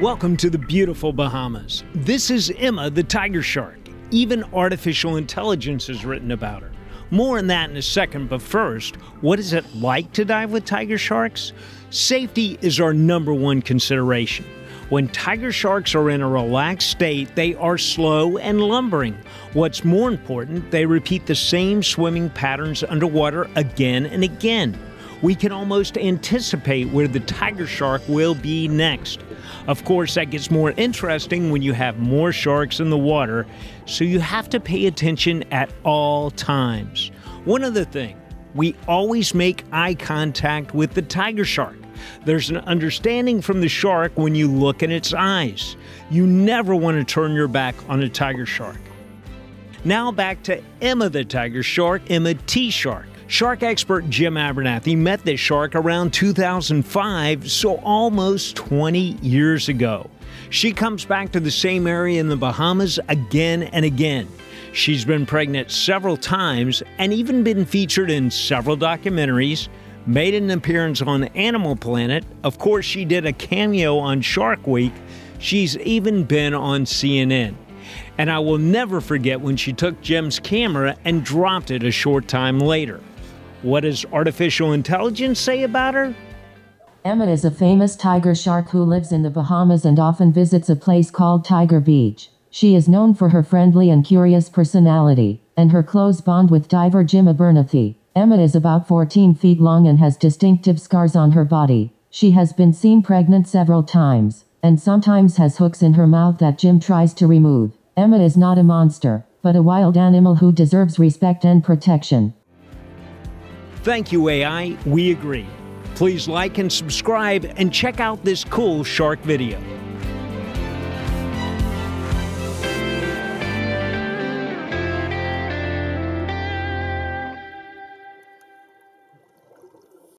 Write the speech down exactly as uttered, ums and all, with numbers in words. Welcome to the beautiful Bahamas. This is Emma, the tiger shark. Even artificial intelligence has written about her. More on that in a second, but first, what is it like to dive with tiger sharks? Safety is our number one consideration. When tiger sharks are in a relaxed state, they are slow and lumbering. What's more important, they repeat the same swimming patterns underwater again and again. We can almost anticipate where the tiger shark will be next. Of course, that gets more interesting when you have more sharks in the water, so you have to pay attention at all times. One other thing, we always make eye contact with the tiger shark. There's an understanding from the shark when you look in its eyes. You never want to turn your back on a tiger shark. Now back to Emma the tiger shark, Emma T. shark. Shark expert Jim Abernathy met this shark around two thousand five, so almost twenty years ago. She comes back to the same area in the Bahamas again and again. She's been pregnant several times and even been featured in several documentaries, made an appearance on Animal Planet. Of course, she did a cameo on Shark Week. She's even been on C N N. And I will never forget when she took Jim's camera and dropped it a short time later. What does artificial intelligence say about her? Emma is a famous tiger shark who lives in the Bahamas and often visits a place called Tiger Beach. She is known for her friendly and curious personality, and her close bond with diver Jim Abernathy. Emma is about fourteen feet long and has distinctive scars on her body. She has been seen pregnant several times, and sometimes has hooks in her mouth that Jim tries to remove. Emma is not a monster, but a wild animal who deserves respect and protection. Thank you, A I. We agree. Please like and subscribe and check out this cool shark video.